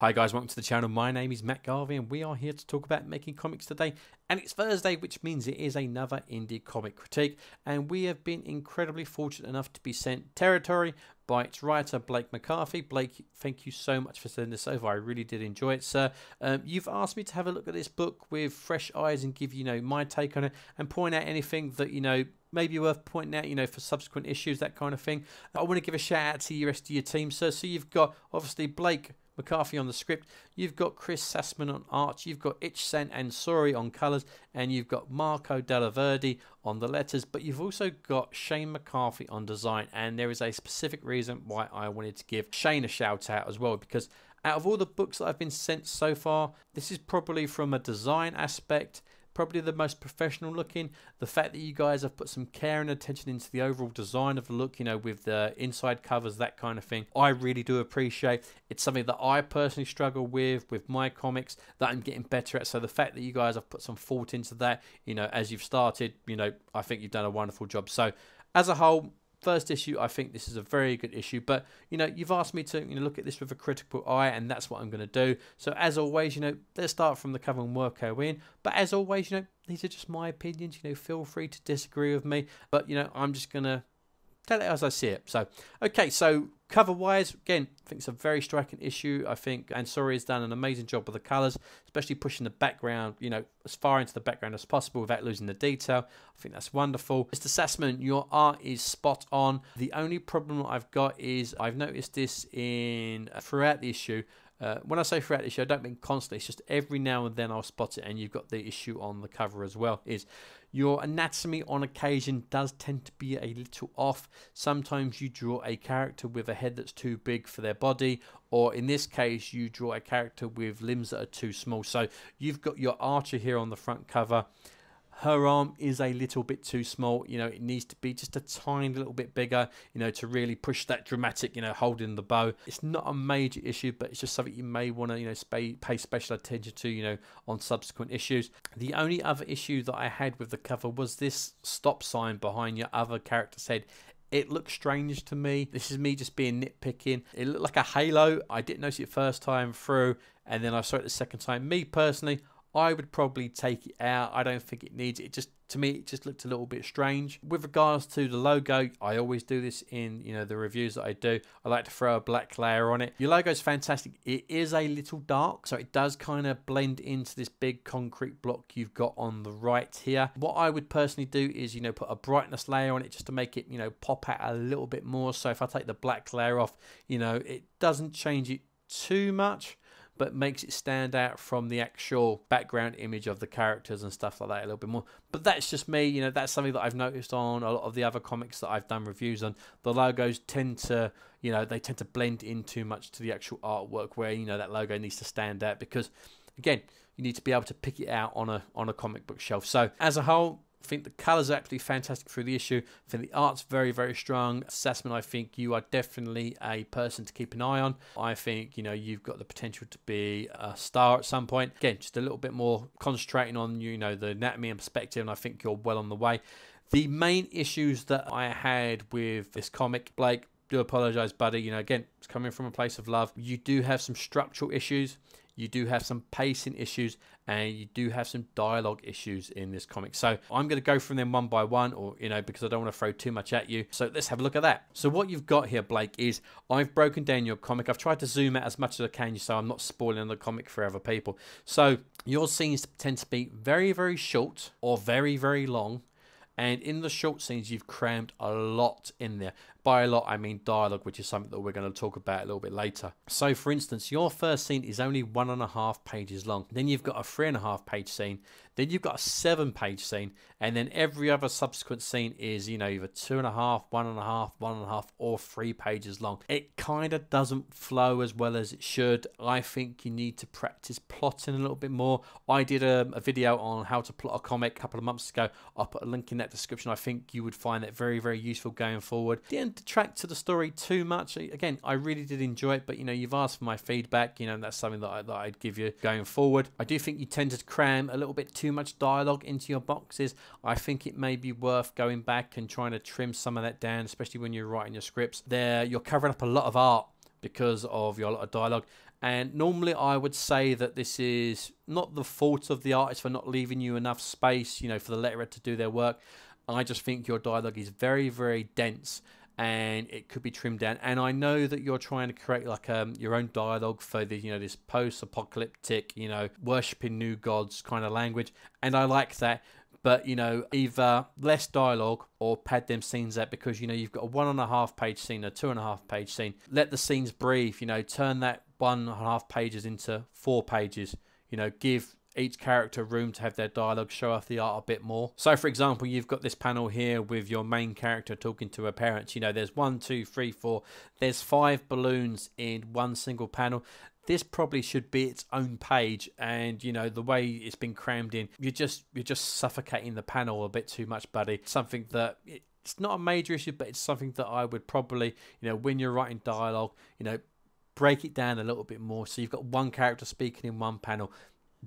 Hi guys, welcome to the channel. My name is Matt Garvey and we are here to talk about making comics today. And it's Thursday, which means it is another indie comic critique. And we have been incredibly fortunate enough to be sent Territory by its writer, Blake McCarthy. Blake, thank you so much for sending this over. I really did enjoy it, sir. You've asked me to have a look at this book with fresh eyes and give, my take on it and point out anything that, maybe worth pointing out, for subsequent issues, that kind of thing. I want to give a shout out to the rest of your team, sir. So you've got, obviously, Blake McCarthy on the script, you've got Chris Sassman on art, you've got Ichsan Ansori on colours, and you've got Marco Della Verde on the letters, but you've also got Shane McCarthy on design, and there is a specific reason why I wanted to give Shane a shout out as well, because out of all the books that I've been sent so far, this is probably from a design aspect, probably the most professional looking. The fact that you guys have put some care and attention into the overall design of the look, with the inside covers, that kind of thing, I really do appreciate. It's something that I personally struggle with my comics that I'm getting better at. So the fact that you guys have put some thought into that, as you've started, I think you've done a wonderful job. So as a whole, first issue, I think this is a very good issue, but you've asked me to look at this with a critical eye, and that's what I'm going to do. So as always, let's start from the cover and work our way in. But as always, these are just my opinions. Feel free to disagree with me, but I'm just gonna tell it as I see it. So okay, so cover wise, again, I think it's a very striking issue. I think Ansori has done an amazing job with the colours, especially pushing the background, as far into the background as possible without losing the detail. I think that's wonderful. Mr. Sassman, your art is spot on. The only problem that I've got is I've noticed this in throughout the issue. When I say throughout the issue, I don't mean constantly. It's just every now and then I'll spot it, and you've got the issue on the cover as well, is your anatomy on occasion does tend to be a little off. Sometimes you draw a character with a head that's too big for their body, or in this case, you draw a character with limbs that are too small. So you've got your archer here on the front cover. Her arm is a little bit too small. It needs to be just a tiny little bit bigger, to really push that dramatic, holding the bow. It's not a major issue, but it's just something you may want to, pay special attention to, on subsequent issues. The only other issue that I had with the cover was this stop sign behind your other character's head. It looks strange to me. This is me just being nitpicking. It looked like a halo. I didn't notice it first time through, and then I saw it the second time. Me personally, I would probably take it out. I don't think it needs it. Just to me, it just looked a little bit strange. With regards to the logo, I always do this in the reviews that I do. I like to throw a black layer on it. Your logo is fantastic. It is a little dark, so it does kind of blend into this big concrete block you've got on the right here. What I would personally do is put a brightness layer on it just to make it pop out a little bit more. So if I take the black layer off, it doesn't change it too much, but makes it stand out from the actual background image of the characters and stuff like that a little bit more. But that's just me, that's something that I've noticed on a lot of the other comics that I've done reviews on. The logos tend to, they tend to blend in too much to the actual artwork, where, that logo needs to stand out, because again, you need to be able to pick it out on a comic book shelf. So as a whole, I think the colours are absolutely fantastic through the issue. I think the art's very, very strong. Sassman, I think you are definitely a person to keep an eye on. I think, you've got the potential to be a star at some point. Again, just a little bit more concentrating on, the anatomy and perspective, and I think you're well on the way. The main issues that I had with this comic, Blake, do apologise, buddy. Again, it's coming from a place of love. You do have some structural issues. You do have some pacing issues, and you do have some dialogue issues in this comic. So I'm going to go from them one by one, or, because I don't want to throw too much at you. So let's have a look at that. So what you've got here, Blake, is I've broken down your comic. I've tried to zoom out as much as I can, so I'm not spoiling the comic for other people. So your scenes tend to be very, very short or very, very long. And in the short scenes, you've crammed a lot in there. By a lot, I mean dialogue, which is something that we're going to talk about a little bit later. So, for instance, your first scene is only 1.5 pages long. Then you've got a 3.5 page scene. Then you've got a 7 page scene. And then every other subsequent scene is, either 2.5, 1.5, 1.5, or 3 pages long. It kind of doesn't flow as well as it should. I think you need to practice plotting a little bit more. I did a video on how to plot a comic a couple of months ago. I'll put a link in that description. I think you would find that very, very useful going forward. Didn't detract to the story too much. Again, I really did enjoy it, but you've asked for my feedback, and that's something that I'd give you going forward. I do think you tend to cram a little bit too much dialogue into your boxes. I think it may be worth going back and trying to trim some of that down, especially when you're writing your scripts. You're covering up a lot of art because of your lot of dialogue, And normally I would say that this is not the fault of the artist for not leaving you enough space, you know, for the letterhead to do their work. I just think your dialogue is very, very dense and it could be trimmed down. And I know that you're trying to create like your own dialogue for the, you know, this post-apocalyptic, you know, worshipping new gods kind of language. And I like that. But, you know, either less dialogue or pad them scenes out because, you know, you've got a 1.5-page scene, a 2.5-page scene. Let the scenes breathe, you know, turn that 1.5 pages into 4 pages. You know, give each character room to have their dialogue, show off the art a bit more. So, for example, you've got this panel here with your main character talking to her parents. You know, there's 1, 2, 3, 4. There's 5 balloons in one single panel. This probably should be its own page, and you know the way it's been crammed in, you're just suffocating the panel a bit too much, buddy. Something that it's not a major issue, but it's something that I would probably, you know, when you're writing dialogue, you know, break it down a little bit more. So you've got one character speaking in one panel,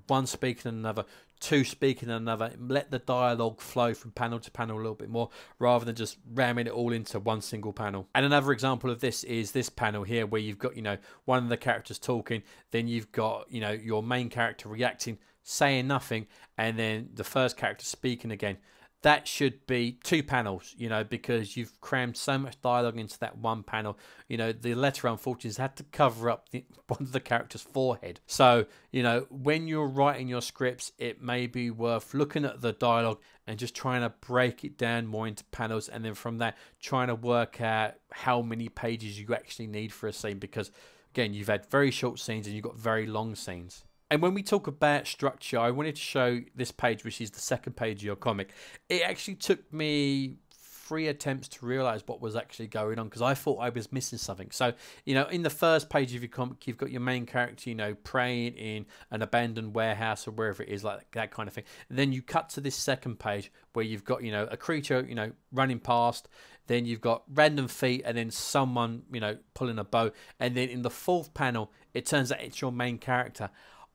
one speaking in another, two speaking in another. Let the dialogue flow from panel to panel a little bit more, rather than just ramming it all into one single panel. And another example of this is this panel here, where you've got, you know, one of the characters talking, then you've got, you know, your main character reacting, saying nothing, and then the first character speaking again. That should be 2 panels, you know, because you've crammed so much dialogue into that one panel. You know, the letter, unfortunately, had to cover up one of the character's forehead. So, you know, when you're writing your scripts, it may be worth looking at the dialogue and just trying to break it down more into panels. And then from that, trying to work out how many pages you actually need for a scene. Because, again, you've had very short scenes and you've got very long scenes. And when we talk about structure, I wanted to show this page, which is the second page of your comic. It actually took me 3 attempts to realize what was actually going on, because I thought I was missing something. So, you know, in the first page of your comic, you've got your main character, you know, praying in an abandoned warehouse or wherever it is, like that kind of thing. And then you cut to this second page where you've got, you know, a creature, you know, running past. Then you've got random feet and then someone, you know, pulling a bow. And then in the 4th panel, it turns out it's your main character.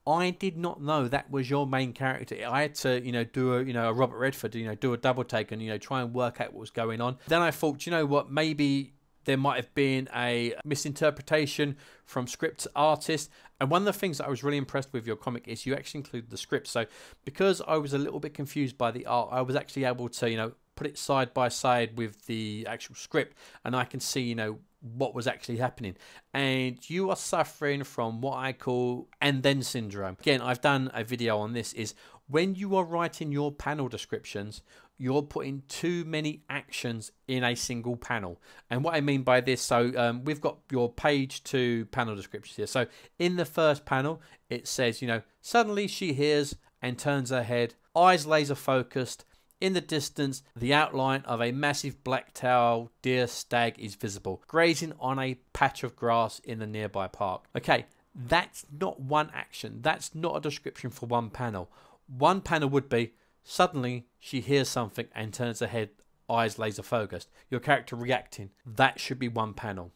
I did not know that was your main character. I had to, you know, do a, you know, a Robert Redford, you know, do a double take and, you know, try and work out what was going on. Then I thought, you know what, maybe there might have been a misinterpretation from script to artist. And one of the things that I was really impressed with your comic is you actually include the script. So because I was a little bit confused by the art, I was actually able to, you know, put it side by side with the actual script, and I can see, you know, what was actually happening. And you are suffering from what I call and then syndrome. Again, I've done a video on this, is when you are writing your panel descriptions, you're putting too many actions in a single panel. And what I mean by this, so we've got your page 2 panel descriptions here. So in the first panel, it says, you know, suddenly she hears and turns her head, eyes laser focused. In the distance, the outline of a massive black-tailed deer stag is visible, grazing on a patch of grass in the nearby park. Okay, that's not one action. That's not a description for one panel. One panel would be, suddenly she hears something and turns her head, eyes laser focused. Your character reacting. That should be one panel.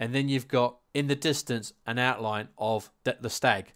And then you've got, in the distance, an outline of the stag.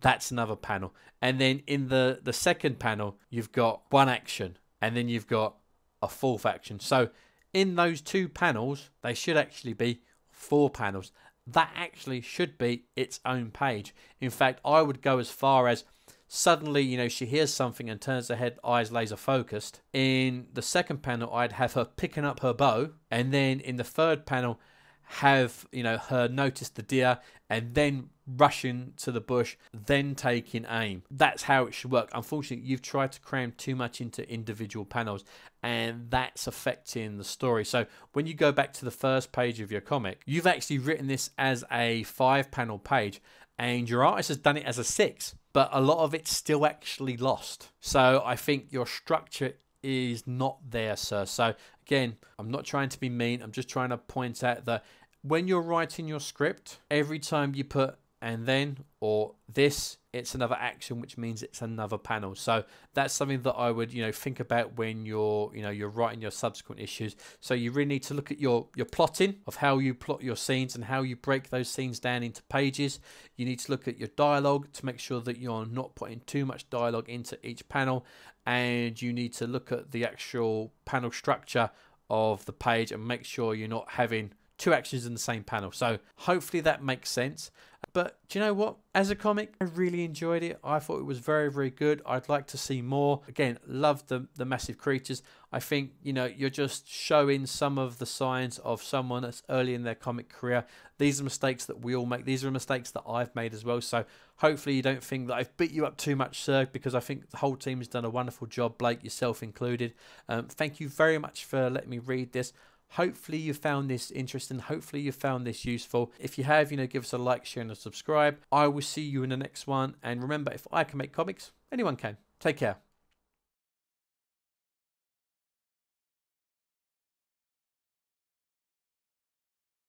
That's another panel. And then in the second panel, you've got one action. And then you've got a 4th action. So in those 2 panels, they should actually be 4 panels. That actually should be its own page. In fact, I would go as far as suddenly, you know, she hears something and turns her head, eyes laser focused. In the second panel, I'd have her picking up her bow. And then in the third panel, have, you know, her notice the deer and then rushing to the bush, then taking aim. That's how it should work. Unfortunately, you've tried to cram too much into individual panels, and that's affecting the story. So when you go back to the first page of your comic, you've actually written this as a 5 panel page, and your artist has done it as a 6, but a lot of it's still actually lost. So I think your structure is not there, sir. So again, I'm not trying to be mean. I'm just trying to point out that when you're writing your script, every time you put and then or this, it's another action, which means it's another panel. So that's something that I would, you know, think about when you're, you know, you're writing your subsequent issues. So you really need to look at your plotting of how you plot your scenes and how you break those scenes down into pages. You need to look at your dialogue to make sure that you're not putting too much dialogue into each panel, and you need to look at the actual panel structure of the page and make sure you're not having two actions in the same panel. So hopefully that makes sense. But do you know what? As a comic, I really enjoyed it. I thought it was very, very good. I'd like to see more. Again, love the massive creatures. I think, you know, you're just showing some of the signs of someone that's early in their comic career. These are mistakes that we all make. These are mistakes that I've made as well. So hopefully you don't think that I've beat you up too much, sir, because I think the whole team has done a wonderful job, Blake, yourself included. Thank you very much for letting me read this. Hopefully you found this interesting. Hopefully you found this useful. If you have, you know, give us a like, share, and a subscribe. I will see you in the next one. And remember, if I can make comics, anyone can. Take care.